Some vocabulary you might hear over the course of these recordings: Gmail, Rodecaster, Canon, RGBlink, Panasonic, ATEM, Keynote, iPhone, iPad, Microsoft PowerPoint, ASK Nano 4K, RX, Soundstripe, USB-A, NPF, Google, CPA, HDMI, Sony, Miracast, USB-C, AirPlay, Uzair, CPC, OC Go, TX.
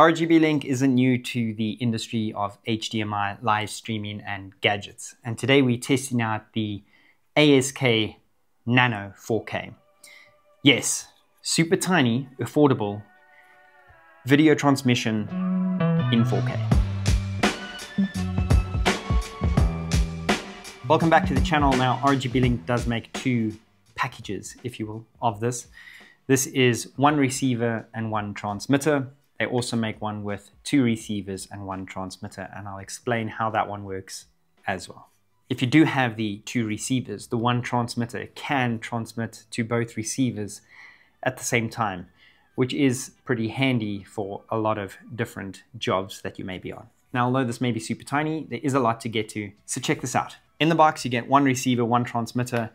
RGBlink isn't new to the industry of HDMI, live streaming and gadgets. And today we're testing out the ASK Nano 4K. Yes, super tiny, affordable, video transmission in 4K. Welcome back to the channel. Now RGBlink does make two packages, if you will, of this. This is one receiver and one transmitter. They also make one with two receivers and one transmitter, and I'll explain how that one works as well. If you do have the two receivers, the one transmitter can transmit to both receivers at the same time, which is pretty handy for a lot of different jobs that you may be on. Now, although this may be super tiny, there is a lot to get to, so check this out. In the box, you get one receiver, one transmitter,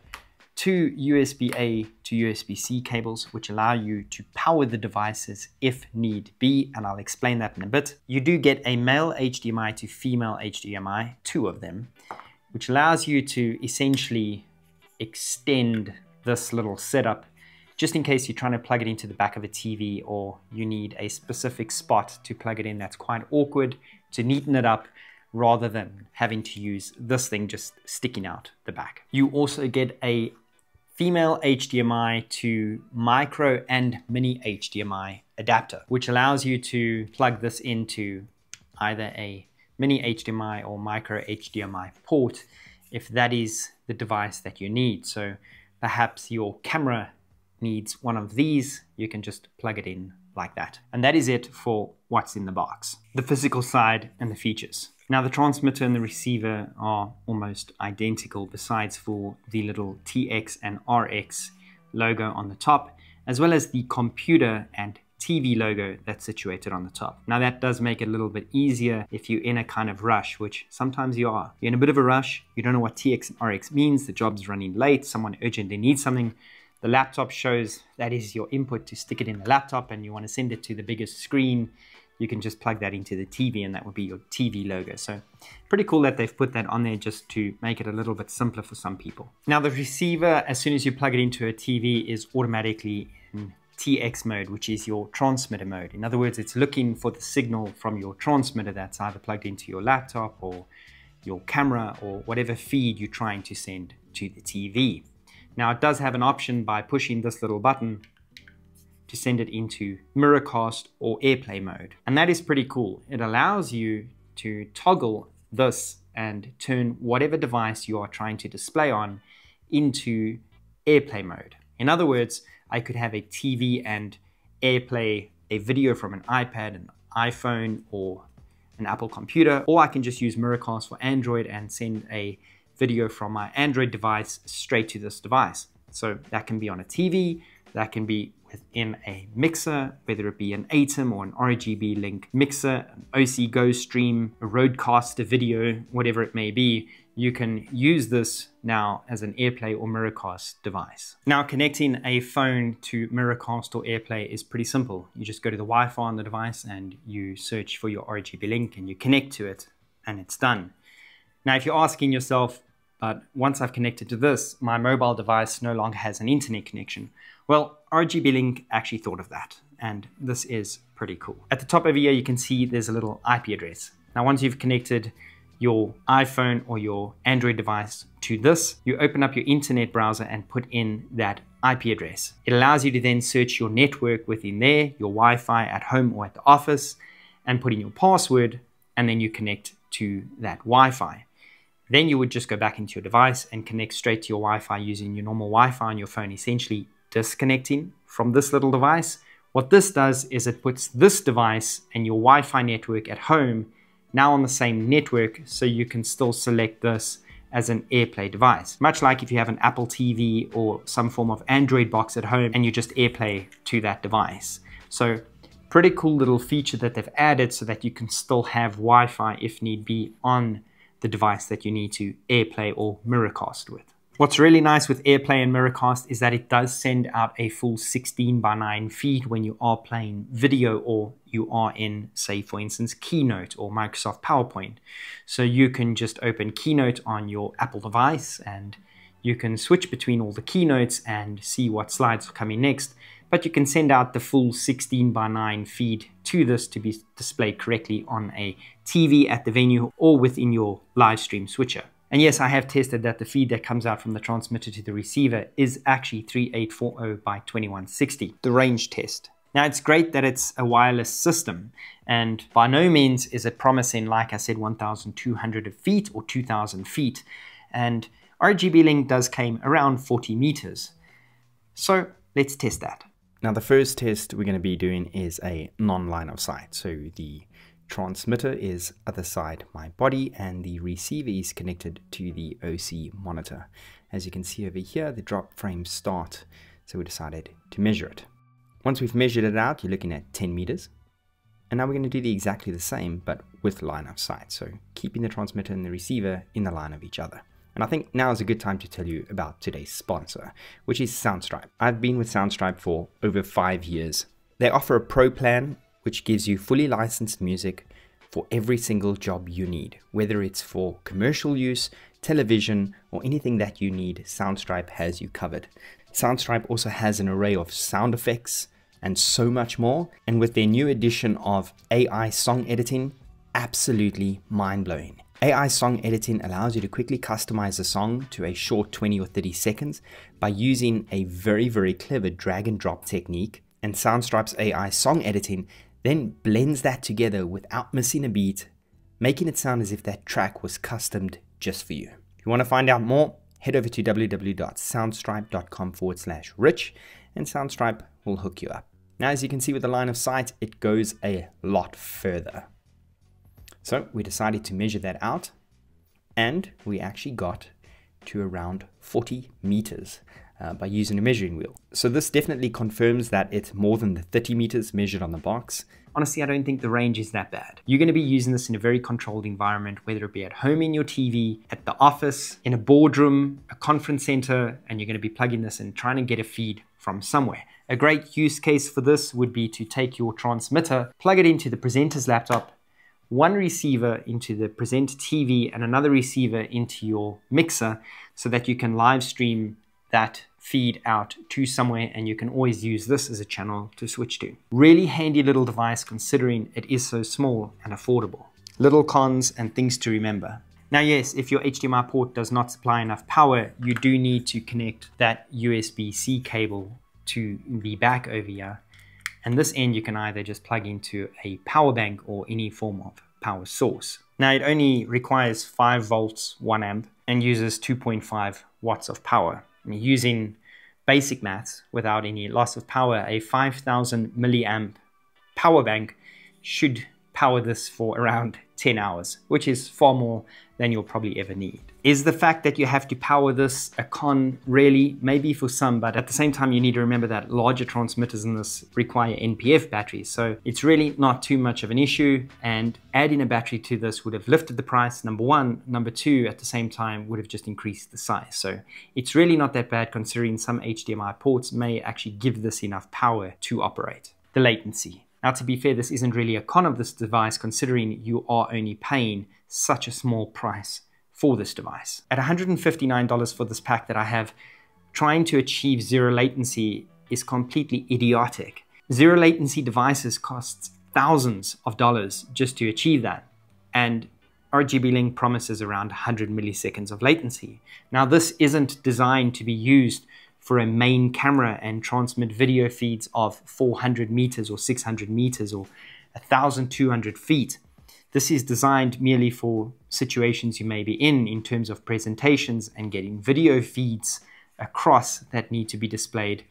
two USB-A to USB-C cables, which allow you to power the devices if need be, and I'll explain that in a bit. You do get a male HDMI to female HDMI, two of them, which allows you to essentially extend this little setup just in case you're trying to plug it into the back of a TV or you need a specific spot to plug it in that's quite awkward, to neaten it up, rather than having to use this thing just sticking out the back. You also get a female HDMI to micro and mini HDMI adapter, which allows you to plug this into either a mini HDMI or micro HDMI port if that is the device that you need. So perhaps your camera needs one of these, you can just plug it in like that. And that is it for what's in the box, the physical side and the features. Now the transmitter and the receiver are almost identical, besides for the little TX and RX logo on the top, as well as the computer and TV logo that's situated on the top. Now that does make it a little bit easier if you're in a kind of rush, which sometimes you are. You're in a bit of a rush, you don't know what TX and RX means, the job's running late, someone urgently needs something, the laptop shows that is your input to stick it in the laptop and you want to send it to the biggest screen, you can just plug that into the TV and that would be your TV logo. So pretty cool that they've put that on there just to make it a little bit simpler for some people. Now the receiver, as soon as you plug it into a TV, is automatically in TX mode, which is your transmitter mode. In other words, it's looking for the signal from your transmitter that's either plugged into your laptop or your camera or whatever feed you're trying to send to the TV. Now it does have an option by pushing this little button to send it into Miracast or AirPlay mode. And that is pretty cool. It allows you to toggle this and turn whatever device you are trying to display on into AirPlay mode. In other words, I could have a TV and AirPlay a video from an iPad, an iPhone, or an Apple computer, or I can just use Miracast for Android and send a video from my Android device straight to this device. So that can be on a TV, that can be within a mixer, whether it be an ATEM or an RGBlink mixer, an OC Go stream, a Rodecaster video, whatever it may be, you can use this now as an AirPlay or Miracast device. Now connecting a phone to Miracast or AirPlay is pretty simple. You just go to the Wi-Fi on the device and you search for your RGBlink and you connect to it and it's done. Now if you're asking yourself, but once I've connected to this, my mobile device no longer has an internet connection. Well, RGBlink actually thought of that, and this is pretty cool. At the top over here, you can see there's a little IP address. Now, once you've connected your iPhone or your Android device to this, you open up your internet browser and put in that IP address. It allows you to then search your network within there, your Wi-Fi at home or at the office, and put in your password, and then you connect to that Wi-Fi. Then you would just go back into your device and connect straight to your Wi-Fi using your normal Wi-Fi on your phone, essentially disconnecting from this little device. What this does is it puts this device and your Wi-Fi network at home now on the same network, so you can still select this as an AirPlay device. Much like if you have an Apple TV or some form of Android box at home and you just AirPlay to that device. So pretty cool little feature that they've added so that you can still have Wi-Fi if need be on the device that you need to AirPlay or Miracast with. What's really nice with AirPlay and Miracast is that it does send out a full 16:9 feed when you are playing video or you are in, say for instance, Keynote or Microsoft PowerPoint. So you can just open Keynote on your Apple device and you can switch between all the keynotes and see what slides are coming next. but you can send out the full 16:9 feed to this to be displayed correctly on a TV at the venue or within your live stream switcher. And yes, I have tested that the feed that comes out from the transmitter to the receiver is actually 3840 by 2160, the range test. Now, it's great that it's a wireless system, and by no means is it promising, like I said, 1,200 feet or 2,000 feet. And RGBlink does claim around 40 meters. So let's test that. Now, the first test we're going to be doing is a non-line of sight. So the transmitter is other side my body and the receiver is connected to the OC monitor. As you can see over here, the drop frames start, so we decided to measure it. Once we've measured it out, you're looking at 10 meters. And now we're going to do exactly the same, but with line of sight. So keeping the transmitter and the receiver in the line of each other. And I think now is a good time to tell you about today's sponsor, which is Soundstripe. I've been with Soundstripe for over 5 years. They offer a pro plan, which gives you fully licensed music for every single job you need, whether it's for commercial use, television, or anything that you need. Soundstripe has you covered. Soundstripe also has an array of sound effects and so much more. And with their new addition of AI song editing, absolutely mind-blowing. AI song editing allows you to quickly customize a song to a short 20 or 30 seconds by using a very, very clever drag and drop technique. And Soundstripe's AI song editing then blends that together without missing a beat, making it sound as if that track was customed just for you. If you want to find out more, head over to www.soundstripe.com/rich and Soundstripe will hook you up. Now, as you can see with the line of sight, it goes a lot further. So we decided to measure that out and we actually got to around 40 meters by using a measuring wheel. So this definitely confirms that it's more than the 30 meters measured on the box. Honestly, I don't think the range is that bad. You're going to be using this in a very controlled environment, whether it be at home in your TV, at the office, in a boardroom, a conference center, and you're going to be plugging this and trying to get a feed from somewhere. A great use case for this would be to take your transmitter, plug it into the presenter's laptop, one receiver into the presenter TV, and another receiver into your mixer so that you can live stream that feed out to somewhere, and you can always use this as a channel to switch to. Really handy little device considering it is so small and affordable. Little cons and things to remember. Now yes, if your HDMI port does not supply enough power, you do need to connect that USB-C cable to the back over here. And this end you can either just plug into a power bank or any form of power source. Now it only requires 5 volts, 1 amp and uses 2.5 watts of power. Using basic maths, without any loss of power, a 5,000 milliamp power bank should power this for around 10 hours, which is far more than you'll probably ever need. Is the fact that you have to power this a con? Really, maybe for some, but at the same time, you need to remember that larger transmitters in this require NPF batteries. So it's really not too much of an issue, and adding a battery to this would have lifted the price, number one. Number two, at the same time, would have just increased the size. So it's really not that bad considering some HDMI ports may actually give this enough power to operate. The latency. Now, to be fair, this isn't really a con of this device considering you are only paying such a small price for this device. At $159 for this pack that I have, trying to achieve zero latency is completely idiotic. Zero latency devices cost thousands of dollars just to achieve that. And RGBlink promises around 100 milliseconds of latency. Now, this isn't designed to be used for a main camera and transmit video feeds of 400 meters or 600 meters or 1,200 feet. This is designed merely for situations you may be in terms of presentations and getting video feeds across that need to be displayed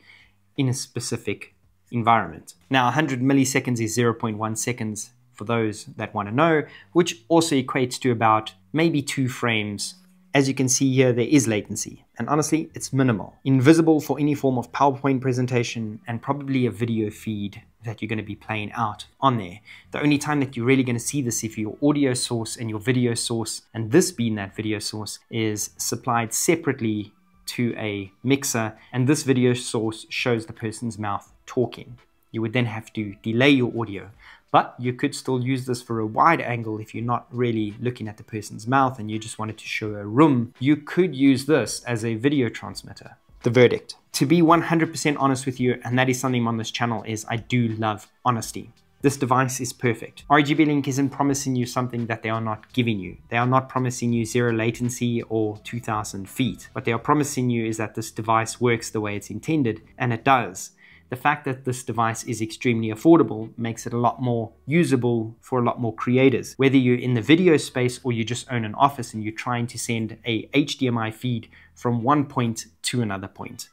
in a specific environment. Now, 100 milliseconds is 0.1 seconds for those that want to know, which also equates to about maybe 2 frames. As you can see here, there is latency, and honestly, it's minimal. Invisible for any form of PowerPoint presentation and probably a video feed that you're going to be playing out on there. The only time that you're really going to see this if your audio source and your video source, and this being that video source, is supplied separately to a mixer, and this video source shows the person's mouth talking. You would then have to delay your audio. But you could still use this for a wide angle if you're not really looking at the person's mouth and you just wanted to show a room. You could use this as a video transmitter. the verdict. To be 100% honest with you, and that is something on this channel, is I do love honesty. This device is perfect. RGBlink isn't promising you something that they are not giving you. They are not promising you zero latency or 2000 feet. What they are promising you is that this device works the way it's intended, and it does. The fact that this device is extremely affordable makes it a lot more usable for a lot more creators. Whether you're in the video space or you just own an office and you're trying to send a HDMI feed from one point to another point,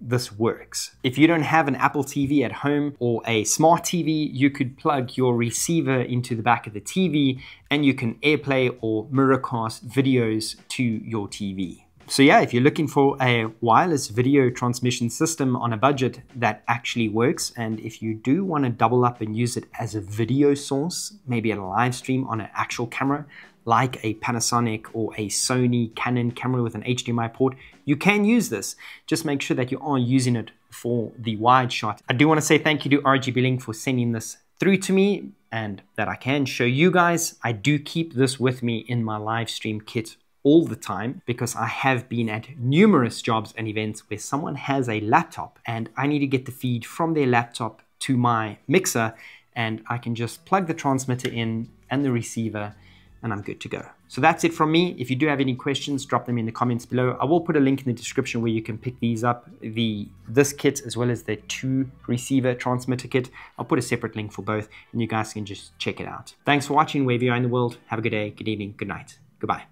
this works. If you don't have an Apple TV at home or a smart TV, you could plug your receiver into the back of the TV and you can AirPlay or Miracast videos to your TV. So yeah, if you're looking for a wireless video transmission system on a budget that actually works, and if you do want to double up and use it as a video source, maybe a live stream on an actual camera, like a Panasonic or a Sony Canon camera with an HDMI port, you can use this. Just make sure that you are using it for the wide shot. I do want to say thank you to RGBlink for sending this through to me and that I can show you guys. I do keep this with me in my live stream kit all the time, because I have been at numerous jobs and events where someone has a laptop and I need to get the feed from their laptop to my mixer, and I can just plug the transmitter in and the receiver and I'm good to go. So that's it from me. If you do have any questions, drop them in the comments below. I will put a link in the description where you can pick these up, this kit as well as the 2 receiver transmitter kit. I'll put a separate link for both and you guys can just check it out. Thanks for watching wherever you are in the world. Have a good day, good evening, good night. Goodbye.